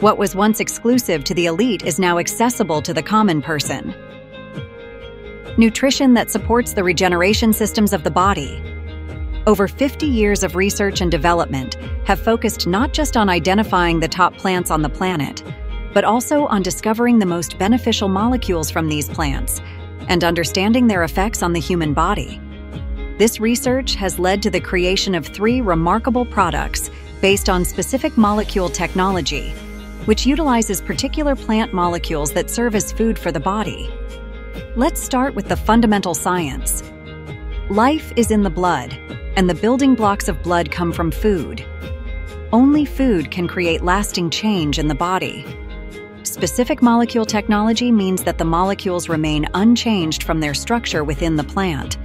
What was once exclusive to the elite is now accessible to the common person. Nutrition that supports the regeneration systems of the body. Over 50 years of research and development have focused not just on identifying the top plants on the planet, but also on discovering the most beneficial molecules from these plants and understanding their effects on the human body. This research has led to the creation of 3 remarkable products based on specific molecule technology, which utilizes particular plant molecules that serve as food for the body. Let's start with the fundamental science. Life is in the blood, and the building blocks of blood come from food. Only food can create lasting change in the body. Specific molecule technology means that the molecules remain unchanged from their structure within the plant.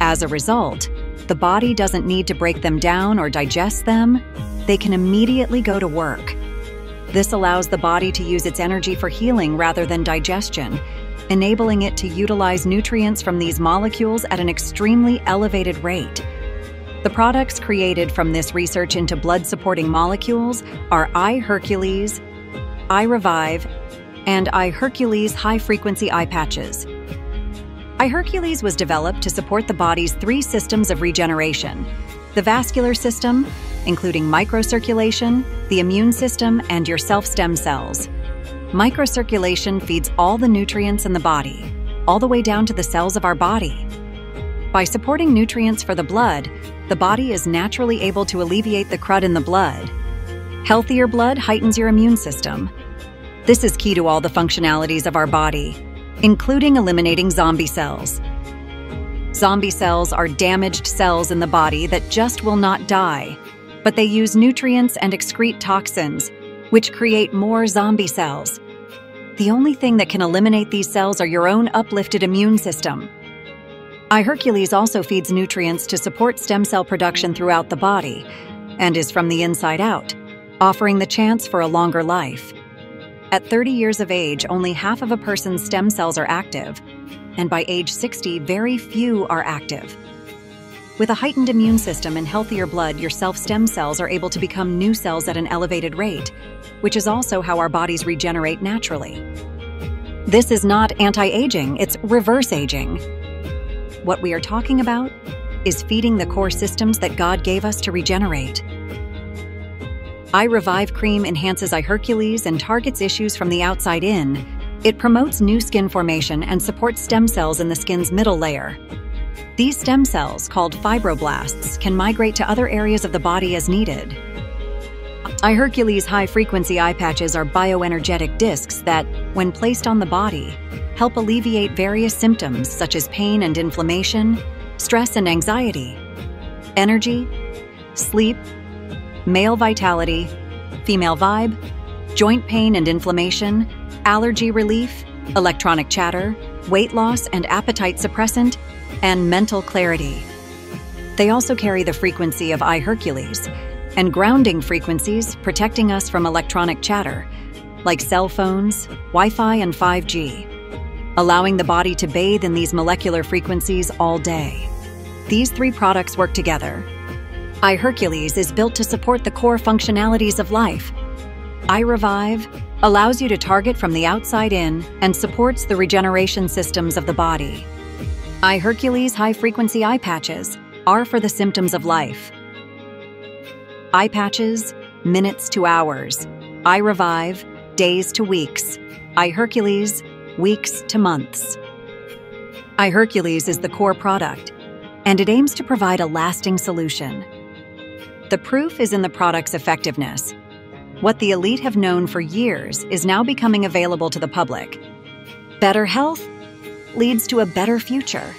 As a result, the body doesn't need to break them down or digest them. They can immediately go to work. This allows the body to use its energy for healing rather than digestion, enabling it to utilize nutrients from these molecules at an extremely elevated rate. The products created from this research into blood-supporting molecules are iHeRQles, iRevive, and iHeRQles high-frequency iPatches. iHeRQles was developed to support the body's 3 systems of regeneration: the vascular system, including microcirculation, the immune system, and your self-stem cells. Microcirculation feeds all the nutrients in the body, all the way down to the cells of our body. By supporting nutrients for the blood, the body is naturally able to alleviate the crud in the blood. Healthier blood heightens your immune system. This is key to all the functionalities of our body, including eliminating zombie cells. Zombie cells are damaged cells in the body that just will not die, but they use nutrients and excrete toxins, which create more zombie cells. The only thing that can eliminate these cells are your own uplifted immune system. iHeRQles also feeds nutrients to support stem cell production throughout the body and is from the inside out, offering the chance for a longer life. At 30 years of age, only half of a person's stem cells are active, and by age 60, very few are active. With a heightened immune system and healthier blood, your self-stem cells are able to become new cells at an elevated rate, which is also how our bodies regenerate naturally. This is not anti-aging, it's reverse aging. What we are talking about is feeding the core systems that God gave us to regenerate. iRevive cream enhances iHeRQles and targets issues from the outside in. It promotes new skin formation and supports stem cells in the skin's middle layer. These stem cells, called fibroblasts, can migrate to other areas of the body as needed. iHeRQles high-frequency eye patches are bioenergetic discs that, when placed on the body, help alleviate various symptoms such as pain and inflammation, stress and anxiety, energy, sleep, male vitality, female vibe, joint pain and inflammation, allergy relief, electronic chatter, weight loss and appetite suppressant, and mental clarity. They also carry the frequency of iHeRQles and grounding frequencies, protecting us from electronic chatter, like cell phones, Wi-Fi, and 5G, allowing the body to bathe in these molecular frequencies all day. These 3 products work together. iHeRQles is built to support the core functionalities of life. iRevive allows you to target from the outside in and supports the regeneration systems of the body. iHeRQles high-frequency eye patches are for the symptoms of life. Eye patches, minutes to hours. iRevive, days to weeks. iHeRQles, weeks to months. iHeRQles is the core product, and it aims to provide a lasting solution. The proof is in the product's effectiveness. What the elite have known for years is now becoming available to the public. Better health leads to a better future.